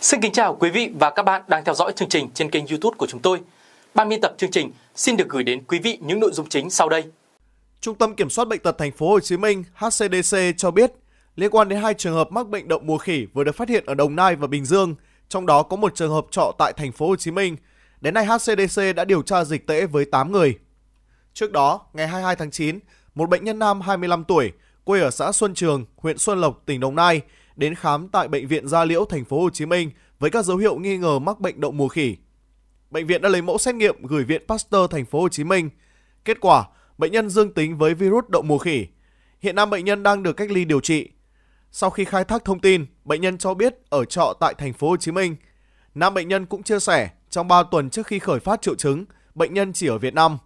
Xin kính chào quý vị và các bạn đang theo dõi chương trình trên kênh YouTube của chúng tôi. Ban biên tập chương trình xin được gửi đến quý vị những nội dung chính sau đây. Trung tâm Kiểm soát Bệnh tật Thành phố Hồ Chí Minh (HCDC) cho biết liên quan đến 2 trường hợp mắc bệnh đậu mùa khỉ vừa được phát hiện ở Đồng Nai và Bình Dương, trong đó có 1 trường hợp trọ tại Thành phố Hồ Chí Minh. Đến nay, HCDC đã điều tra dịch tễ với 8 người. Trước đó, ngày 22 tháng 9, một bệnh nhân nam 25 tuổi, quê ở xã Xuân Trường, huyện Xuân Lộc, tỉnh Đồng Nai, đến khám tại Bệnh viện Da Liễu Thành phố Hồ Chí Minh với các dấu hiệu nghi ngờ mắc bệnh đậu mùa khỉ. Bệnh viện đã lấy mẫu xét nghiệm gửi Viện Pasteur Thành phố Hồ Chí Minh. Kết quả, bệnh nhân dương tính với virus đậu mùa khỉ. Hiện nam bệnh nhân đang được cách ly điều trị. Sau khi khai thác thông tin, bệnh nhân cho biết ở trọ tại Thành phố Hồ Chí Minh. Nam bệnh nhân cũng chia sẻ trong 3 tuần trước khi khởi phát triệu chứng, bệnh nhân chỉ ở Việt Nam.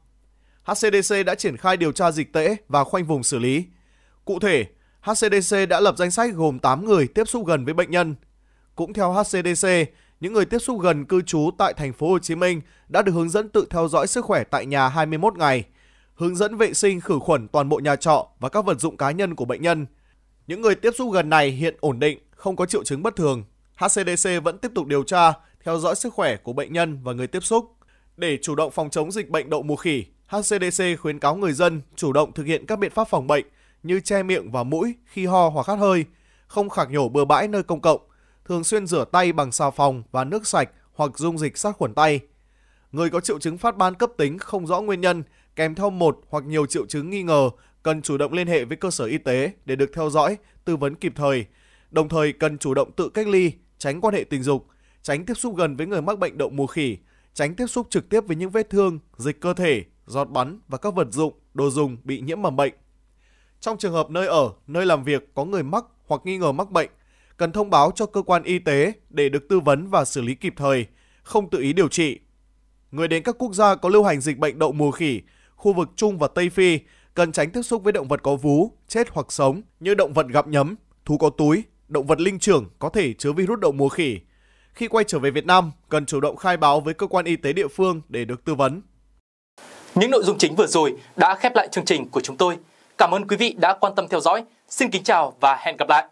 HCDC đã triển khai điều tra dịch tễ và khoanh vùng xử lý. Cụ thể, HCDC đã lập danh sách gồm 8 người tiếp xúc gần với bệnh nhân. Cũng theo HCDC, những người tiếp xúc gần cư trú tại Thành phố Hồ Chí Minh đã được hướng dẫn tự theo dõi sức khỏe tại nhà 21 ngày, hướng dẫn vệ sinh khử khuẩn toàn bộ nhà trọ và các vật dụng cá nhân của bệnh nhân. Những người tiếp xúc gần này hiện ổn định, không có triệu chứng bất thường. HCDC vẫn tiếp tục điều tra, theo dõi sức khỏe của bệnh nhân và người tiếp xúc. Để chủ động phòng chống dịch bệnh đậu mùa khỉ, HCDC khuyến cáo người dân chủ động thực hiện các biện pháp phòng bệnh như che miệng và mũi khi ho hoặc hắt hơi, không khạc nhổ bừa bãi nơi công cộng, thường xuyên rửa tay bằng xà phòng và nước sạch hoặc dung dịch sát khuẩn tay. Người có triệu chứng phát ban cấp tính không rõ nguyên nhân, kèm theo một hoặc nhiều triệu chứng nghi ngờ cần chủ động liên hệ với cơ sở y tế để được theo dõi, tư vấn kịp thời. Đồng thời cần chủ động tự cách ly, tránh quan hệ tình dục, tránh tiếp xúc gần với người mắc bệnh đậu mùa khỉ, tránh tiếp xúc trực tiếp với những vết thương, dịch cơ thể, giọt bắn và các vật dụng, đồ dùng bị nhiễm mầm bệnh. Trong trường hợp nơi ở, nơi làm việc có người mắc hoặc nghi ngờ mắc bệnh, cần thông báo cho cơ quan y tế để được tư vấn và xử lý kịp thời, không tự ý điều trị. Người đến các quốc gia có lưu hành dịch bệnh đậu mùa khỉ, khu vực Trung và Tây Phi cần tránh tiếp xúc với động vật có vú, chết hoặc sống như động vật gặm nhấm, thú có túi, động vật linh trưởng có thể chứa virus đậu mùa khỉ. Khi quay trở về Việt Nam, cần chủ động khai báo với cơ quan y tế địa phương để được tư vấn. Những nội dung chính vừa rồi đã khép lại chương trình của chúng tôi. Cảm ơn quý vị đã quan tâm theo dõi. Xin kính chào và hẹn gặp lại!